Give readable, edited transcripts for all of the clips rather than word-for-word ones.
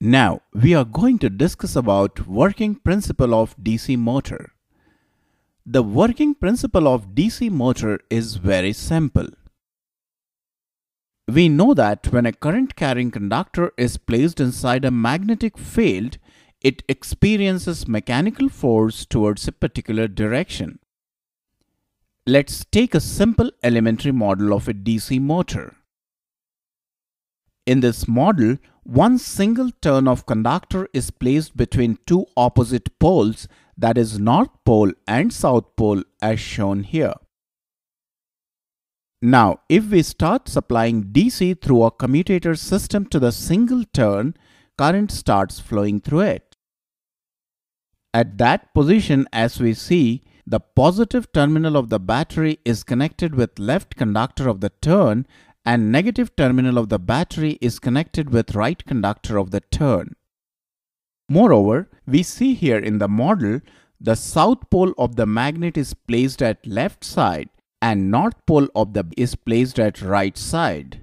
Now, we are going to discuss about working principle of DC motor. The working principle of DC motor is very simple. We know that when a current carrying conductor is placed inside a magnetic field, it experiences mechanical force towards a particular direction. Let's take a simple elementary model of a DC motor. In this model, one single turn of conductor is placed between two opposite poles, that is North Pole and South Pole, as shown here. Now, if we start supplying DC through a commutator system to the single turn, current starts flowing through it. At that position, as we see, the positive terminal of the battery is connected with left conductor of the turn, and negative terminal of the battery is connected with right conductor of the turn. Moreover, we see here in the model, the south pole of the magnet is placed at left side and north pole of the is placed at right side.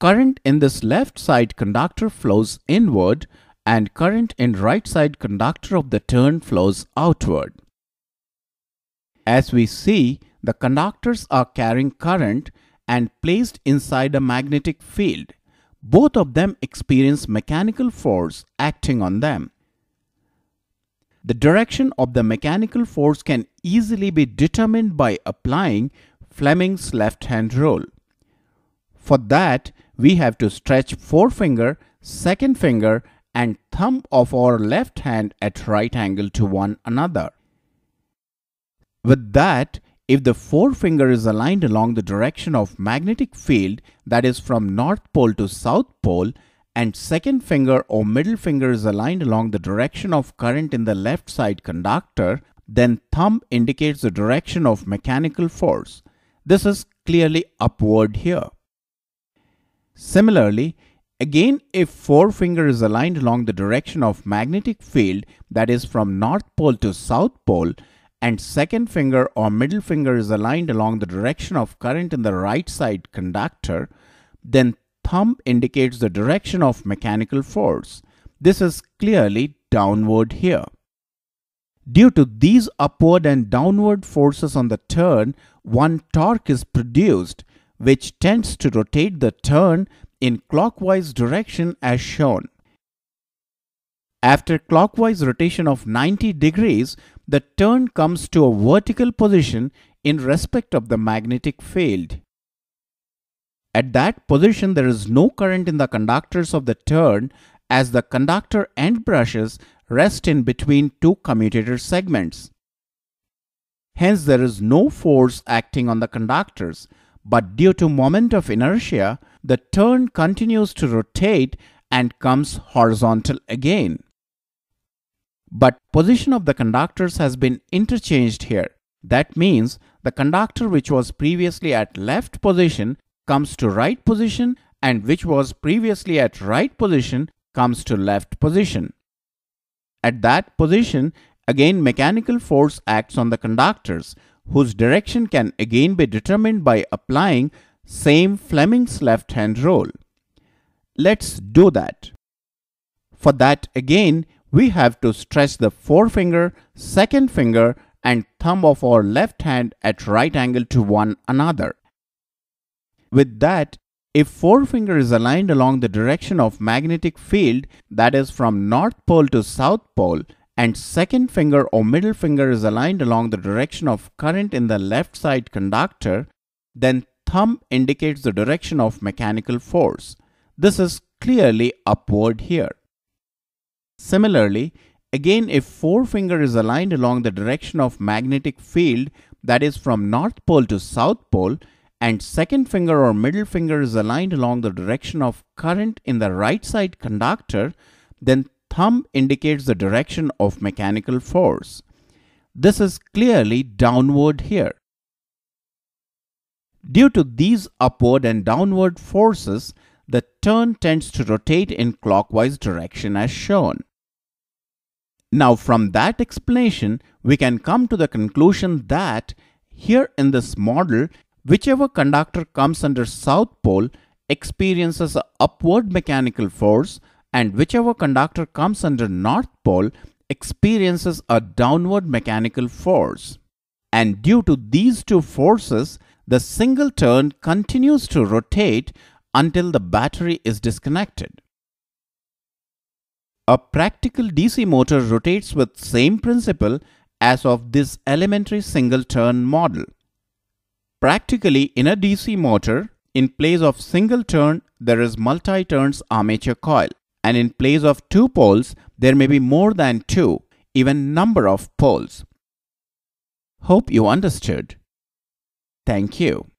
Current in this left side conductor flows inward and current in right side conductor of the turn flows outward. As we see, the conductors are carrying current and placed inside a magnetic field. Both of them experience mechanical force acting on them. The direction of the mechanical force can easily be determined by applying Fleming's left-hand rule. For that, we have to stretch forefinger, second finger, and thumb of our left hand at right angle to one another. With that, if the forefinger is aligned along the direction of magnetic field, that is from North Pole to South Pole, and second finger or middle finger is aligned along the direction of current in the left side conductor, then thumb indicates the direction of mechanical force. This is clearly upward here. Similarly, again, if forefinger is aligned along the direction of magnetic field, that is from North Pole to South Pole, and second finger or middle finger is aligned along the direction of current in the right side conductor, then thumb indicates the direction of mechanical force. This is clearly downward here. Due to these upward and downward forces on the turn, one torque is produced, which tends to rotate the turn in clockwise direction as shown. After clockwise rotation of 90 degrees, the turn comes to a vertical position in respect of the magnetic field. At that position, there is no current in the conductors of the turn as the conductor end brushes rest in between two commutator segments. Hence, there is no force acting on the conductors, but due to moment of inertia, the turn continues to rotate and comes horizontal again. But position of the conductors has been interchanged here. That means the conductor which was previously at left position comes to right position and which was previously at right position comes to left position. At that position, again mechanical force acts on the conductors whose direction can again be determined by applying same Fleming's left-hand rule. Let's do that. For that again, we have to stretch the forefinger, second finger, and thumb of our left hand at right angle to one another. With that, if forefinger is aligned along the direction of magnetic field, that is from North Pole to South Pole, and second finger or middle finger is aligned along the direction of current in the left side conductor, then thumb indicates the direction of mechanical force. This is clearly upward here. Similarly, again if forefinger is aligned along the direction of magnetic field, that is from North Pole to South Pole, and second finger or middle finger is aligned along the direction of current in the right side conductor, then thumb indicates the direction of mechanical force. This is clearly downward here. Due to these upward and downward forces, the turn tends to rotate in clockwise direction as shown. Now from that explanation, we can come to the conclusion that here in this model, whichever conductor comes under South Pole, experiences an upward mechanical force, and whichever conductor comes under North Pole experiences a downward mechanical force. And due to these two forces, the singleton continues to rotate until the battery is disconnected. A practical DC motor rotates with same principle as of this elementary singleton model. Practically, in a DC motor, in place of single turn, there is multi-turns armature coil, and in place of two poles, there may be more than two, even number of poles. Hope you understood. Thank you.